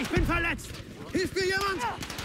Ich bin verletzt! Hilft mir jemand?